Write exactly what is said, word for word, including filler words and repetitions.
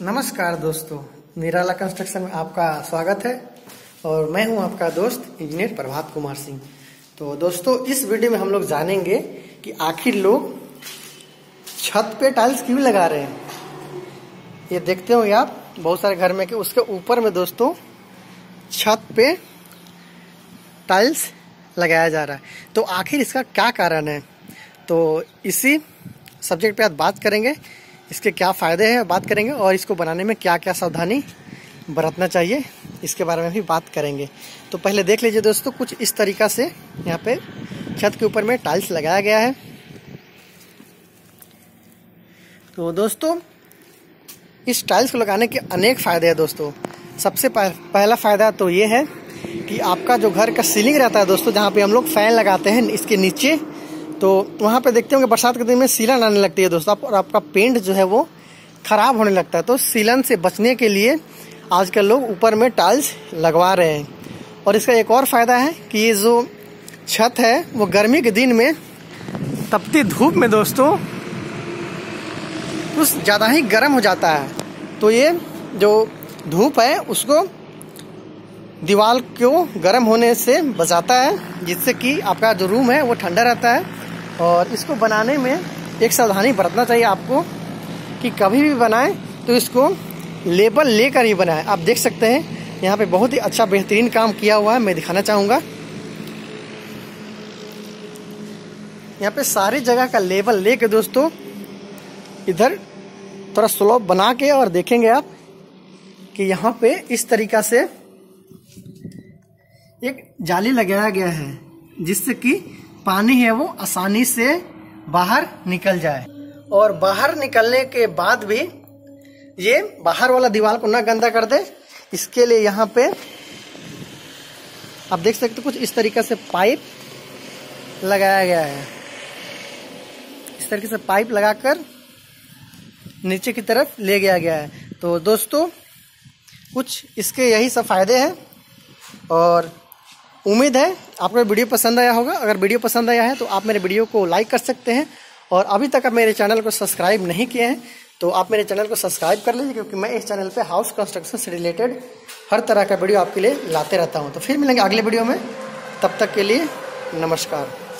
नमस्कार दोस्तों, निराला कंस्ट्रक्शन में आपका स्वागत है और मैं हूं आपका दोस्त इंजीनियर प्रभात कुमार सिंह। तो दोस्तों, इस वीडियो में हम लोग जानेंगे कि आखिर लोग छत पे टाइल्स क्यों लगा रहे हैं। ये देखते होंगे आप बहुत सारे घर में कि उसके ऊपर में दोस्तों छत पे टाइल्स लगाया जा रहा है। तो आखिर इसका क्या कारण है, तो इसी सब्जेक्ट पे आज बात करेंगे। इसके क्या फ़ायदे हैं बात करेंगे और इसको बनाने में क्या क्या सावधानी बरतना चाहिए इसके बारे में भी बात करेंगे। तो पहले देख लीजिए दोस्तों, कुछ इस तरीक़ा से यहाँ पे छत के ऊपर में टाइल्स लगाया गया है। तो दोस्तों, इस टाइल्स को लगाने के अनेक फ़ायदे हैं दोस्तों। सबसे पहला फ़ायदा तो ये है कि आपका जो घर का सीलिंग रहता है दोस्तों, जहाँ पर हम लोग फ़ैन लगाते हैं इसके नीचे, तो वहाँ पे देखते होंगे बरसात के दिन में सीलन आने लगती है दोस्तों और आपका पेंट जो है वो ख़राब होने लगता है। तो सीलन से बचने के लिए आजकल लोग ऊपर में टाइल्स लगवा रहे हैं। और इसका एक और फ़ायदा है कि ये जो छत है वो गर्मी के दिन में तपती धूप में दोस्तों कुछ ज़्यादा ही गर्म हो जाता है। तो ये जो धूप है उसको दीवार को गर्म होने से बचाता है, जिससे कि आपका जो रूम है वो ठंडा रहता है। और इसको बनाने में एक सावधानी बरतना चाहिए आपको कि कभी भी बनाएं तो इसको लेबल लेकर ही बनाएं। आप देख सकते हैं यहाँ पे बहुत ही अच्छा बेहतरीन काम किया हुआ है, मैं दिखाना चाहूँगा। यहाँ पे सारी जगह का लेबल ले कर दोस्तों इधर थोड़ा स्लोप बना के और देखेंगे आप कि यहाँ पे इस तरीका से एक जाली लगाया गया है जिससे कि पानी है वो आसानी से बाहर निकल जाए। और बाहर निकलने के बाद भी ये बाहर वाला दीवार को ना गंदा कर दे, इसके लिए यहाँ पे आप देख सकते हो कुछ इस तरीके से पाइप लगाया गया है। इस तरीके से पाइप लगाकर नीचे की तरफ ले गया गया है। तो दोस्तों, कुछ इसके यही सब फायदे हैं और उम्मीद है आपको वीडियो पसंद आया होगा। अगर वीडियो पसंद आया है तो आप मेरे वीडियो को लाइक कर सकते हैं और अभी तक आप मेरे चैनल को सब्सक्राइब नहीं किए हैं तो आप मेरे चैनल को सब्सक्राइब कर लीजिए, क्योंकि मैं इस चैनल पे हाउस कंस्ट्रक्शन से रिलेटेड हर तरह का वीडियो आपके लिए लाते रहता हूँ। तो फिर मिलेंगे अगले वीडियो में, तब तक के लिए नमस्कार।